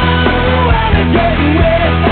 I'm getting wet.